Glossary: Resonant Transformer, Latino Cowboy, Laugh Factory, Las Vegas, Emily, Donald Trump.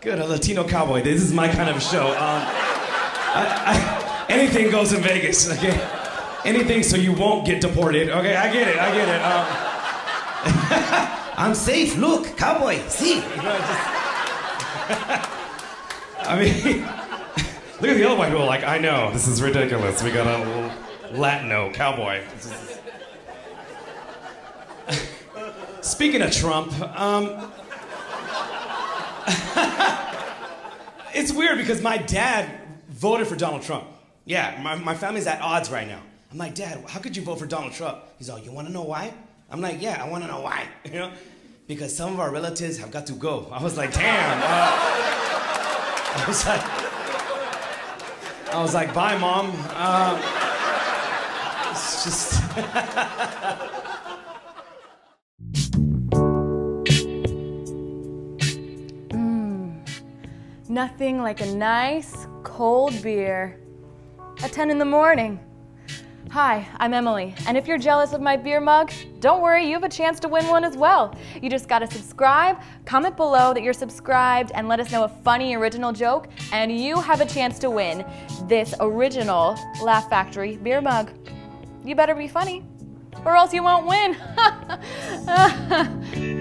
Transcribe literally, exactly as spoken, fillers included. Good, a Latino cowboy. This is my kind of show. Um, I, I, anything goes in Vegas, okay? Anything so you won't get deported, okay? I get it, I get it. Um, I'm safe, look, cowboy, see? You know, just, I mean, look at the other white people like, I know, this is ridiculous. We got a little Latino cowboy. Speaking of Trump, um... it's weird because my dad voted for Donald Trump. Yeah, my, my family's at odds right now. I'm like, Dad, how could you vote for Donald Trump? He's like, you want to know why? I'm like, yeah, I want to know why, you know? Because some of our relatives have got to go. I was like, damn. Uh, I was like, I was like, bye, Mom. Uh, it's just. mm, nothing like a nice cold beer at ten in the morning. Hi, I'm Emily, and if you're jealous of my beer mug, don't worry, you have a chance to win one as well. You just gotta subscribe, comment below that you're subscribed, and let us know a funny original joke, and you have a chance to win this original Laugh Factory beer mug. You better be funny, or else you won't win.